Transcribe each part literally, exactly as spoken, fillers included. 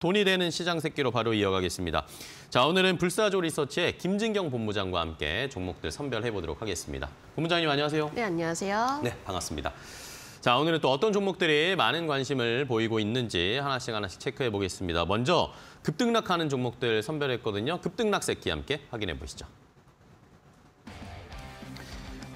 돈이 되는 시장 새끼로 바로 이어가겠습니다. 자, 오늘은 불사조 리서치의 김진경 본부장과 함께 종목들 선별해 보도록 하겠습니다. 본부장님 안녕하세요. 네, 안녕하세요. 네, 반갑습니다. 자, 오늘은 또 어떤 종목들이 많은 관심을 보이고 있는지 하나씩 하나씩 체크해 보겠습니다. 먼저 급등락하는 종목들 선별했거든요. 급등락 새끼 함께 확인해 보시죠.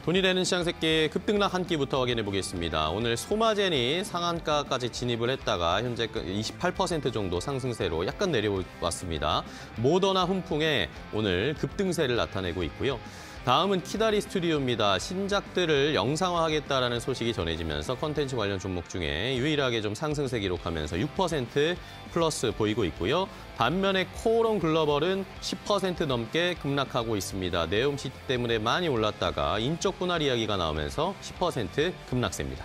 돈이 되는 시장 새끼 급등락 한 끼부터 확인해 보겠습니다. 오늘 소마젠이 상한가까지 진입을 했다가 현재 이십팔 퍼센트 정도 상승세로 약간 내려왔습니다. 모더나 훈풍에 오늘 급등세를 나타내고 있고요. 다음은 키다리 스튜디오입니다. 신작들을 영상화하겠다라는 소식이 전해지면서 컨텐츠 관련 종목 중에 유일하게 좀 상승세 기록하면서 육 퍼센트 플러스 보이고 있고요. 반면에 코오롱 글로벌은 십 퍼센트 넘게 급락하고 있습니다. 네옴씨 때문에 많이 올랐다가 인적 분할 이야기가 나오면서 십 퍼센트 급락세입니다.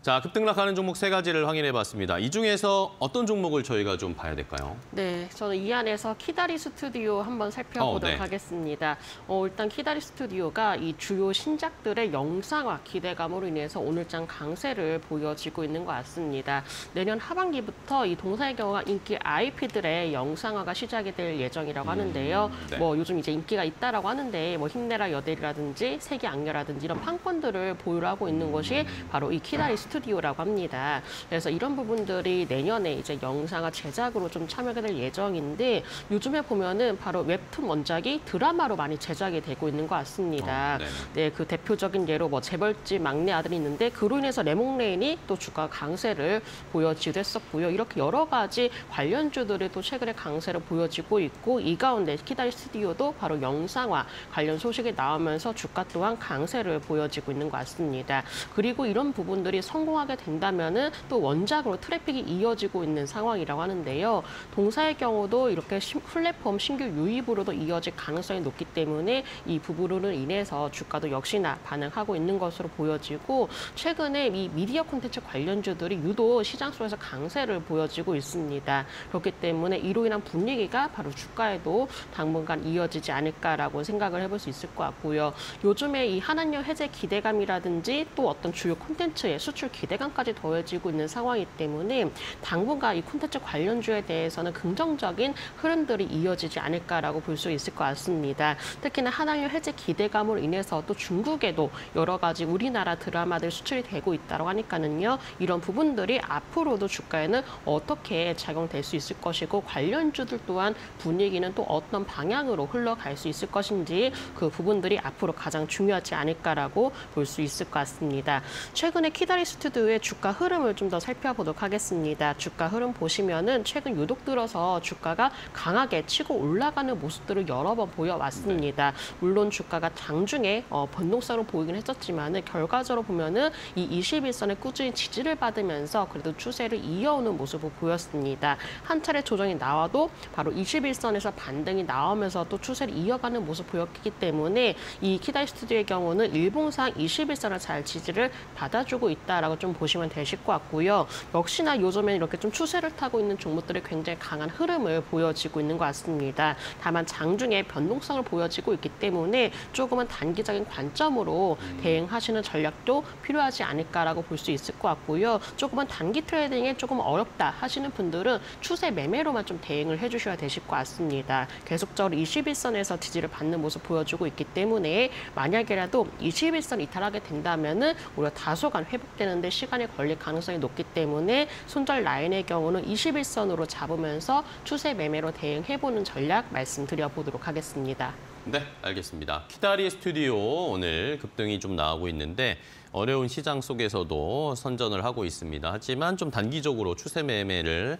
자, 급등락하는 종목 세 가지를 확인해봤습니다. 이 중에서 어떤 종목을 저희가 좀 봐야 될까요? 네, 저는 이 안에서 키다리 스튜디오 한번 살펴보도록 어, 네. 하겠습니다. 어, 일단 키다리 스튜디오가 이 주요 신작들의 영상화 기대감으로 인해서 오늘장 강세를 보여지고 있는 것 같습니다. 내년 하반기부터 이 동사의 경우가 인기 아이피들의 영상화가 시작이 될 예정이라고 하는데요. 음, 네. 뭐 요즘 이제 인기가 있다라고 하는데 뭐 힘내라 여대라든지 세계 악녀라든지 이런 판권들을 보유를 하고 있는 것이 바로 이 키다리 스튜디오. 스튜디오라고 합니다. 그래서 이런 부분들이 내년에 이제 영상화 제작으로 좀 참여가 될 예정인데 요즘에 보면은 바로 웹툰 원작이 드라마로 많이 제작이 되고 있는 것 같습니다. 어, 네. 네, 그 대표적인 예로 뭐 재벌집 막내 아들이 있는데 그로 인해서 레몽레인이 또 주가 강세를 보여지기도 했었고요. 이렇게 여러 가지 관련주들이 또 최근에 강세를 보여지고 있고 이 가운데 키다리 스튜디오도 바로 영상화 관련 소식이 나오면서 주가 또한 강세를 보여지고 있는 것 같습니다. 그리고 이런 부분들이 성 성공하게 된다면은 또 원작으로 트래픽이 이어지고 있는 상황이라고 하는데요. 동사의 경우도 이렇게 플랫폼 신규 유입으로도 이어질 가능성이 높기 때문에 이 부분으로 인해서 주가도 역시나 반응하고 있는 것으로 보여지고 최근에 이 미디어 콘텐츠 관련주들이 유독 시장 속에서 강세를 보여지고 있습니다. 그렇기 때문에 이로 인한 분위기가 바로 주가에도 당분간 이어지지 않을까라고 생각을 해볼 수 있을 것 같고요. 요즘에 이 한한령 해제 기대감이라든지 또 어떤 주요 콘텐츠의 수출 기대감까지 더해지고 있는 상황이기 때문에 당분간 이 콘텐츠 관련주에 대해서는 긍정적인 흐름들이 이어지지 않을까라고 볼 수 있을 것 같습니다. 특히나 한한령 해제 기대감으로 인해서 또 중국에도 여러 가지 우리나라 드라마들 수출이 되고 있다고 하니까는요. 이런 부분들이 앞으로도 주가에는 어떻게 작용될 수 있을 것이고 관련주들 또한 분위기는 또 어떤 방향으로 흘러갈 수 있을 것인지 그 부분들이 앞으로 가장 중요하지 않을까라고 볼 수 있을 것 같습니다. 최근에 키다리 스튜디오의 주가 흐름을 좀 더 살펴보도록 하겠습니다. 주가 흐름 보시면은 최근 유독 들어서 주가가 강하게 치고 올라가는 모습들을 여러 번 보여왔습니다. 네. 물론 주가가 장중에 어, 변동성으로 보이긴 했었지만은 결과적으로 보면은 이 이십일선에 꾸준히 지지를 받으면서 그래도 추세를 이어오는 모습을 보였습니다. 한 차례 조정이 나와도 바로 이십일선에서 반등이 나오면서 또 추세를 이어가는 모습 보였기 때문에 이 키다리 스튜디오의 경우는 일봉상 이십일선을 잘 지지를 받아주고 있다. 라고 좀 보시면 되실 것 같고요. 역시나 요즘에는 이렇게 좀 추세를 타고 있는 종목들이 굉장히 강한 흐름을 보여지고 있는 것 같습니다. 다만 장중에 변동성을 보여지고 있기 때문에 조금은 단기적인 관점으로 대응하시는 전략도 필요하지 않을까라고 볼 수 있을 것 같고요. 조금은 단기 트레이딩에 조금 어렵다 하시는 분들은 추세 매매로만 좀 대응을 해주셔야 되실 것 같습니다. 계속적으로 이십일선에서 지지를 받는 모습 보여주고 있기 때문에 만약에라도 이십일선 이탈하게 된다면은 오히려 다소간 회복 되는데 시간이 걸릴 가능성이 높기 때문에 손절 라인의 경우는 이십일선으로 잡으면서 추세 매매로 대응해보는 전략 말씀드려보도록 하겠습니다. 네, 알겠습니다. 키다리 스튜디오 오늘 급등이 좀 나오고 있는데 어려운 시장 속에서도 선전을 하고 있습니다. 하지만 좀 단기적으로 추세 매매를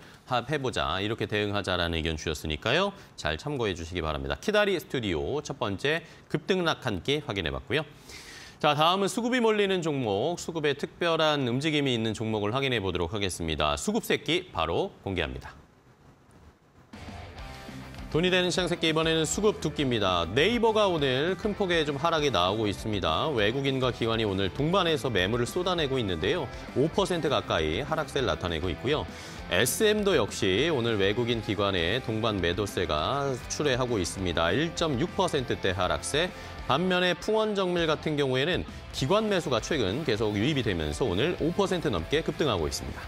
해보자, 이렇게 대응하자라는 의견 주셨으니까요. 잘 참고해 주시기 바랍니다. 키다리 스튜디오 첫 번째 급등락 한 끼 확인해봤고요. 자, 다음은 수급이 몰리는 종목, 수급에 특별한 움직임이 있는 종목을 확인해 보도록 하겠습니다. 수급 새끼 바로 공개합니다. 돈이 되는 시장 새끼 이번에는 수급 두 끼입니다. 네이버가 오늘 큰 폭의 좀 하락이 나오고 있습니다. 외국인과 기관이 오늘 동반해서 매물을 쏟아내고 있는데요. 오 퍼센트 가까이 하락세를 나타내고 있고요. 에스엠도 역시 오늘 외국인 기관의 동반 매도세가 출회하고 있습니다. 일 점 육 퍼센트대 하락세. 반면에 풍원정밀 같은 경우에는 기관 매수가 최근 계속 유입이 되면서 오늘 오 퍼센트 넘게 급등하고 있습니다.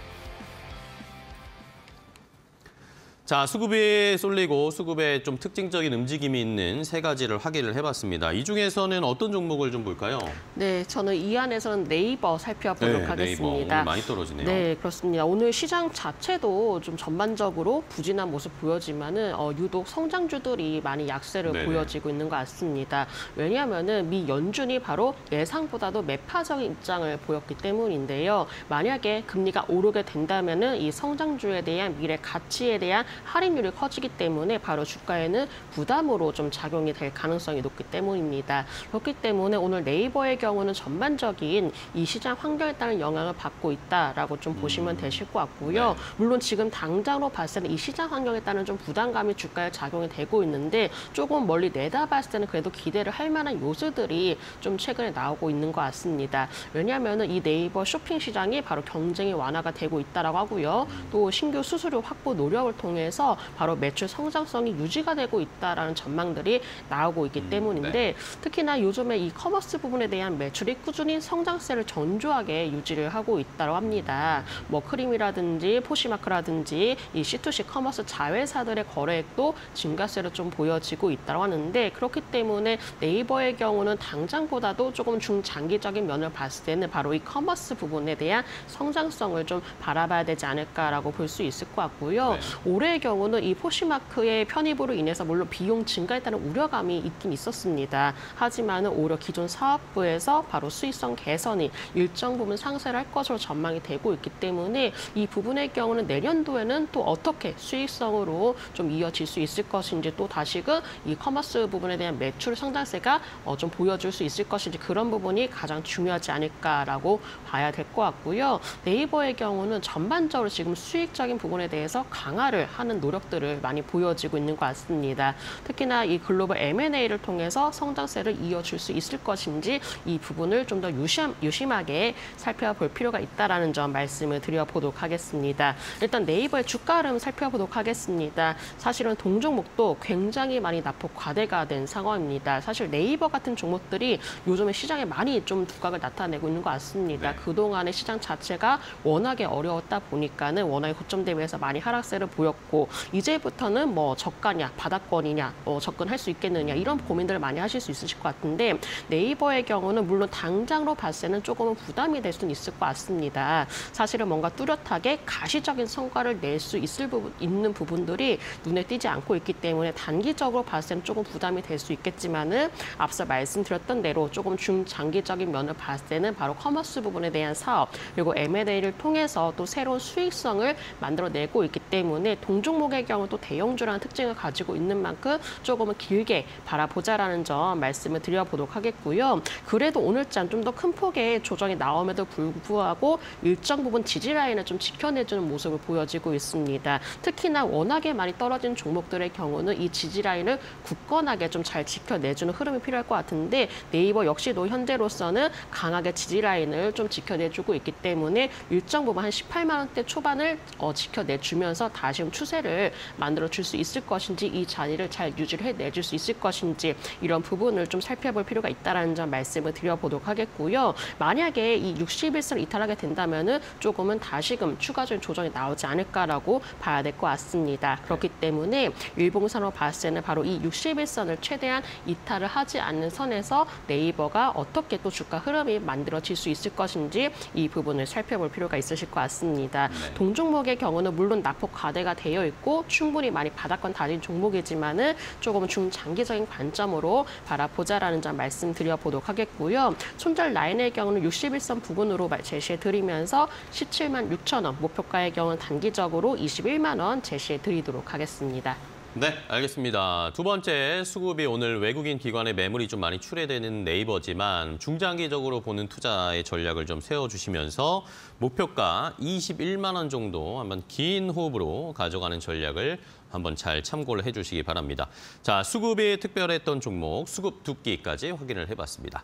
자, 수급에 쏠리고 수급에 좀 특징적인 움직임이 있는 세 가지를 확인을 해봤습니다. 이 중에서는 어떤 종목을 좀 볼까요? 네, 저는 이 안에서는 네이버 살펴보도록 네, 하겠습니다. 네이버, 오늘 많이 떨어지네요. 네, 그렇습니다. 오늘 시장 자체도 좀 전반적으로 부진한 모습 보여지만은 어, 유독 성장주들이 많이 약세를 네네. 보여지고 있는 것 같습니다. 왜냐하면은 미 연준이 바로 예상보다도 매파적인 입장을 보였기 때문인데요. 만약에 금리가 오르게 된다면은 이 성장주에 대한 미래 가치에 대한 할인율이 커지기 때문에 바로 주가에는 부담으로 좀 작용이 될 가능성이 높기 때문입니다. 그렇기 때문에 오늘 네이버의 경우는 전반적인 이 시장 환경에 따른 영향을 받고 있다라고 좀 음. 보시면 되실 것 같고요. 네. 물론 지금 당장으로 봤을 때는 이 시장 환경에 따른 좀 부담감이 주가에 작용이 되고 있는데 조금 멀리 내다봤을 때는 그래도 기대를 할 만한 요소들이 좀 최근에 나오고 있는 것 같습니다. 왜냐하면 이 네이버 쇼핑 시장이 바로 경쟁이 완화가 되고 있다라고 하고요. 또 신규 수수료 확보 노력을 통해 해서 바로 매출 성장성이 유지가 되고 있다라는 전망들이 나오고 있기 음, 때문인데 네. 특히나 요즘에 이 커머스 부분에 대한 매출이 꾸준히 성장세를 전조하게 유지를 하고 있다고 합니다. 뭐 크림이라든지 포시마크라든지 이 씨 투 씨 커머스 자회사들의 거래액도 증가세를 좀 보여지고 있다고 하는데 그렇기 때문에 네이버의 경우는 당장보다도 조금 중장기적인 면을 봤을 때는 바로 이 커머스 부분에 대한 성장성을 좀 바라봐야 되지 않을까라고 볼 수 있을 것 같고요. 네. 올해 경우는 이 포시마크의 편입으로 인해서 물론 비용 증가에 따른 우려감이 있긴 있었습니다. 하지만 오히려 기존 사업부에서 바로 수익성 개선이 일정 부분 상쇄를 할 것으로 전망이 되고 있기 때문에 이 부분의 경우는 내년도에는 또 어떻게 수익성으로 좀 이어질 수 있을 것인지 또 다시금 이 커머스 부분에 대한 매출 성장세가 어 좀 보여줄 수 있을 것인지 그런 부분이 가장 중요하지 않을까라고 봐야 될 것 같고요. 네이버의 경우는 전반적으로 지금 수익적인 부분에 대해서 강화를 하는 노력들을 많이 보여지고 있는 것 같습니다. 특히나 이 글로벌 엠 앤 에이를 통해서 성장세를 이어줄 수 있을 것인지 이 부분을 좀 더 유심, 유심하게 살펴볼 필요가 있다는 점 말씀을 드려보도록 하겠습니다. 일단 네이버의 주가 흐름 살펴보도록 하겠습니다. 사실은 동종목도 굉장히 많이 낙폭 과대가 된 상황입니다. 사실 네이버 같은 종목들이 요즘에 시장에 많이 좀 두각을 나타내고 있는 것 같습니다. 네. 그동안의 시장 자체가 워낙에 어려웠다 보니까는 워낙에 고점 대비해서 많이 하락세를 보였고 이제부터는 뭐 저가냐, 바닥권이냐, 어, 접근할 수 있겠느냐 이런 고민들을 많이 하실 수 있으실 것 같은데 네이버의 경우는 물론 당장으로 봤을 때는 조금은 부담이 될 수는 있을 것 같습니다. 사실은 뭔가 뚜렷하게 가시적인 성과를 낼 수 있을 부분, 있는 부분들이 눈에 띄지 않고 있기 때문에 단기적으로 봤을 때는 조금 부담이 될 수 있겠지만은 앞서 말씀드렸던 대로 조금 중장기적인 면을 봤을 때는 바로 커머스 부분에 대한 사업 그리고 엠 앤 에이를 통해서 또 새로운 수익성을 만들어내고 있기 때문에 동 종목의 경우도 대형주라는 특징을 가지고 있는 만큼 조금은 길게 바라보자라는 점 말씀을 드려보도록 하겠고요. 그래도 오늘장 좀 더 큰 폭의 조정이 나옴에도 불구하고 일정 부분 지지 라인을 좀 지켜내주는 모습을 보여지고 있습니다. 특히나 워낙에 많이 떨어진 종목들의 경우는 이 지지 라인을 굳건하게 좀 잘 지켜내주는 흐름이 필요할 것 같은데 네이버 역시도 현재로서는 강하게 지지 라인을 좀 지켜내주고 있기 때문에 일정 부분 한 십팔만 원대 초반을 어, 지켜내주면서 다시 좀 추세 를 만들어줄 수 있을 것인지 이 자리를 잘 유지를 해내줄 수 있을 것인지 이런 부분을 좀 살펴볼 필요가 있다는 점 말씀을 드려보도록 하겠고요. 만약에 이 육십일선을 이탈하게 된다면 조금은 다시금 추가적인 조정이 나오지 않을까라고 봐야 될 것 같습니다. 그렇기 때문에 일봉선으로 봤을 때는 바로 이 육십일선을 최대한 이탈을 하지 않는 선에서 네이버가 어떻게 또 주가 흐름이 만들어질 수 있을 것인지 이 부분을 살펴볼 필요가 있으실 것 같습니다. 동종목의 경우는 물론 낙폭 과대가 되어 있고 충분히 많이 바닥권 다닌 종목이지만은 조금 중장기적인 관점으로 바라보자라는 점 말씀드려보도록 하겠고요. 손절 라인의 경우는 육십일선 부근으로 제시해드리면서 십칠만 육천 원, 목표가의 경우는 단기적으로 이십일만 원 제시해드리도록 하겠습니다. 네, 알겠습니다. 두 번째, 수급이 오늘 외국인 기관의 매물이 좀 많이 출회되는 네이버지만 중장기적으로 보는 투자의 전략을 좀 세워주시면서 목표가 이십일만 원 정도 한번 긴 호흡으로 가져가는 전략을 한번 잘 참고를 해주시기 바랍니다. 자, 수급이 특별했던 종목, 수급 두께까지 확인을 해봤습니다.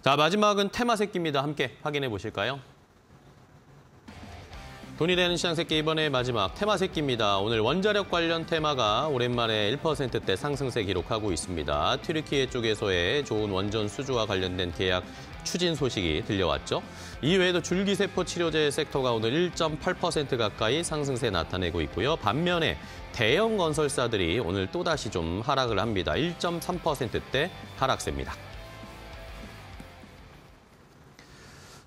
자, 마지막은 테마새끼입니다. 함께 확인해 보실까요? 돈이 되는 시장새끼 이번에 마지막 테마새끼입니다. 오늘 원자력 관련 테마가 오랜만에 일 퍼센트대 상승세 기록하고 있습니다. 튀르키예 쪽에서의 좋은 원전 수주와 관련된 계약 추진 소식이 들려왔죠. 이외에도 줄기세포 치료제 섹터가 오늘 일 점 팔 퍼센트 가까이 상승세 나타내고 있고요. 반면에 대형 건설사들이 오늘 또다시 좀 하락을 합니다. 일 점 삼 퍼센트대 하락세입니다.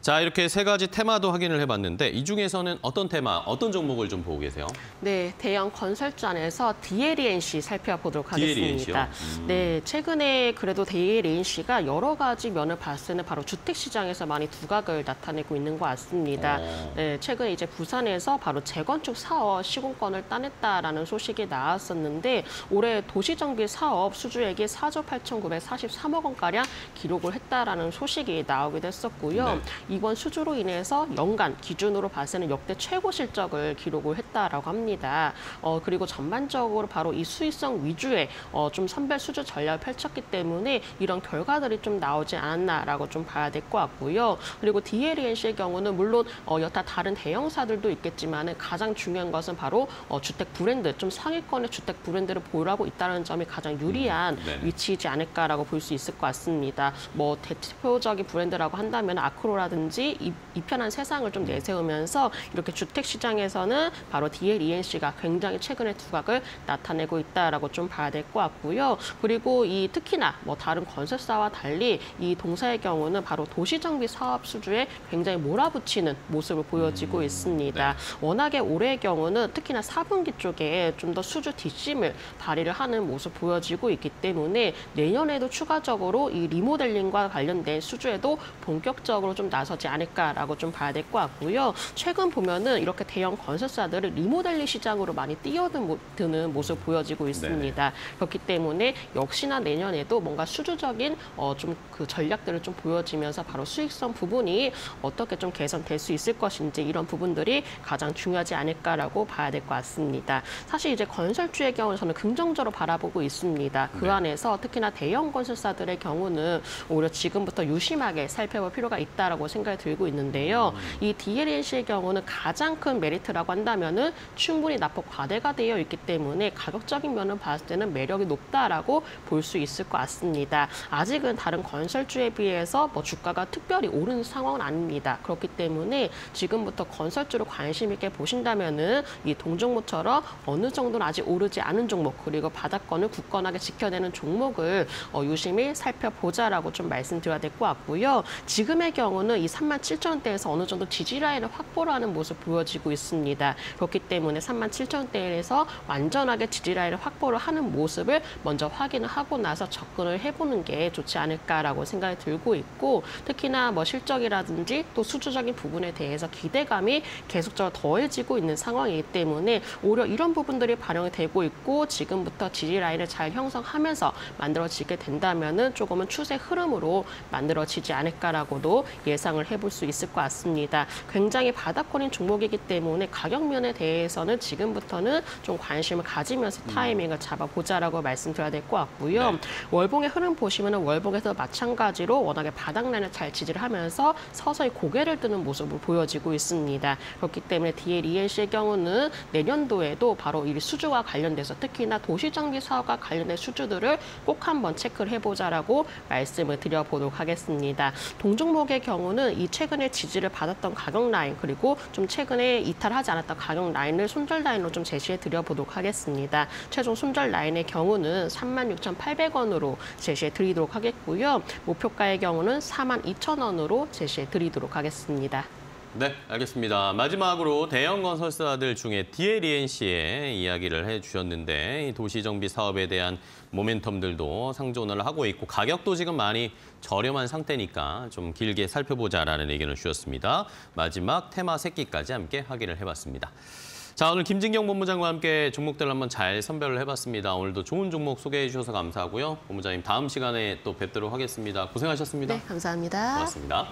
자, 이렇게 세 가지 테마도 확인을 해봤는데 이 중에서는 어떤 테마, 어떤 종목을 좀 보고 계세요? 네, 대형 건설주 안에서 디엘이앤씨 살펴보도록 하겠습니다. 음. 네, 최근에 그래도 디엘이앤씨가 여러 가지 면을 봤을 때는 바로 주택시장에서 많이 두각을 나타내고 있는 것 같습니다. 어. 네, 최근에 이제 부산에서 바로 재건축 사업 시공권을 따냈다라는 소식이 나왔었는데 올해 도시정비 사업 수주액이 사 조 팔천구백사십삼억 원가량 기록을 했다라는 소식이 나오기도 했었고요. 네. 이번 수주로 인해서 연간 기준으로 봤을 때는 역대 최고 실적을 기록을 했다라고 합니다. 어, 그리고 전반적으로 바로 이 수익성 위주의 어, 좀 선별 수주 전략을 펼쳤기 때문에 이런 결과들이 좀 나오지 않았나라고 좀 봐야 될 것 같고요. 그리고 디엘이앤씨의 경우는 물론 어, 여타 다른 대형사들도 있겠지만 가장 중요한 것은 바로 어, 주택 브랜드, 좀 상위권의 주택 브랜드를 보유하고 있다는 점이 가장 유리한 음, 네. 위치이지 않을까라고 볼 수 있을 것 같습니다. 뭐 대표적인 브랜드라고 한다면 아크로라 든지 이편한 세상을 좀 내세우면서 이렇게 주택 시장에서는 바로 디엘이앤씨가 굉장히 최근에 두각을 나타내고 있다라고 좀 봐야 될 것 같고요. 그리고 이 특히나 뭐 다른 건설사와 달리 이 동사의 경우는 바로 도시정비 사업 수주에 굉장히 몰아붙이는 모습을 보여지고 음, 있습니다. 네. 워낙에 올해의 경우는 특히나 사 분기 쪽에 좀 더 수주 뒷심을 발휘를 하는 모습 보여지고 있기 때문에 내년에도 추가적으로 이 리모델링과 관련된 수주에도 본격적으로 좀 나서지 않을까라고 좀 봐야 될 것 같고요. 최근 보면은 이렇게 대형 건설사들이 리모델링 시장으로 많이 뛰어드는 모습 보여지고 있습니다. 네네. 그렇기 때문에 역시나 내년에도 뭔가 수주적인 어, 좀 그 전략들을 좀 보여지면서 바로 수익성 부분이 어떻게 좀 개선될 수 있을 것인지 이런 부분들이 가장 중요하지 않을까라고 봐야 될 것 같습니다. 사실 이제 건설주의 경우는 저는 긍정적으로 바라보고 있습니다. 그 네. 안에서 특히나 대형 건설사들의 경우는 오히려 지금부터 유심하게 살펴볼 필요가 있다. 라고 생각이 들고 있는데요. 음. 이 디엘이앤씨의 경우는 가장 큰 메리트라고 한다면은 충분히 납폭 과대가 되어 있기 때문에 가격적인 면을 봤을 때는 매력이 높다라고 볼 수 있을 것 같습니다. 아직은 다른 건설주에 비해서 뭐 주가가 특별히 오른 상황은 아닙니다. 그렇기 때문에 지금부터 건설주를 관심 있게 보신다면은 이 동종목처럼 어느 정도는 아직 오르지 않은 종목 그리고 바닥권을 굳건하게 지켜내는 종목을 어, 유심히 살펴보자라고 좀 말씀드려야 될 것 같고요. 지금의 경우 이 삼만 칠천 원대에서 어느 정도 지지라인을 확보를 하는 모습 보여지고 있습니다. 그렇기 때문에 삼만 칠천 원대에서 완전하게 지지라인을 확보를 하는 모습을 먼저 확인을 하고 나서 접근을 해보는 게 좋지 않을까라고 생각이 들고 있고 특히나 뭐 실적이라든지 또 수주적인 부분에 대해서 기대감이 계속적으로 더해지고 있는 상황이기 때문에 오히려 이런 부분들이 반영이 되고 있고 지금부터 지지라인을 잘 형성하면서 만들어지게 된다면은 조금은 추세 흐름으로 만들어지지 않을까라고도 예상을 해볼 수 있을 것 같습니다. 굉장히 바닥권인 종목이기 때문에 가격면에 대해서는 지금부터는 좀 관심을 가지면서 타이밍을 잡아보자라고 말씀드려야 될 것 같고요. 네. 월봉의 흐름 보시면 월봉에서 마찬가지로 워낙에 바닥라인을 잘 지지를 하면서 서서히 고개를 드는 모습을 보여지고 있습니다. 그렇기 때문에 디엘이앤씨의 경우는 내년도에도 바로 이 수주와 관련돼서 특히나 도시정비 사업과 관련된 수주들을 꼭 한번 체크를 해보자라고 말씀을 드려보도록 하겠습니다. 동종목의 경우는 이 최근에 지지를 받았던 가격 라인 그리고 좀 최근에 이탈하지 않았던 가격 라인을 손절 라인으로 좀 제시해 드려보도록 하겠습니다. 최종 손절 라인의 경우는 삼만 육천팔백 원으로 제시해 드리도록 하겠고요. 목표가의 경우는 사만 이천 원으로 제시해 드리도록 하겠습니다. 네, 알겠습니다. 마지막으로 대형 건설사들 중에 디엘이앤씨의 이야기를 해주셨는데 도시정비 사업에 대한 모멘텀들도 상존을 하고 있고 가격도 지금 많이 저렴한 상태니까 좀 길게 살펴보자라는 의견을 주셨습니다. 마지막 테마 세끼까지 함께 확인을 해봤습니다. 자, 오늘 김진경 본부장과 함께 종목들 한번 잘 선별을 해봤습니다. 오늘도 좋은 종목 소개해 주셔서 감사하고요. 본부장님, 다음 시간에 또 뵙도록 하겠습니다. 고생하셨습니다. 네, 감사합니다. 고맙습니다.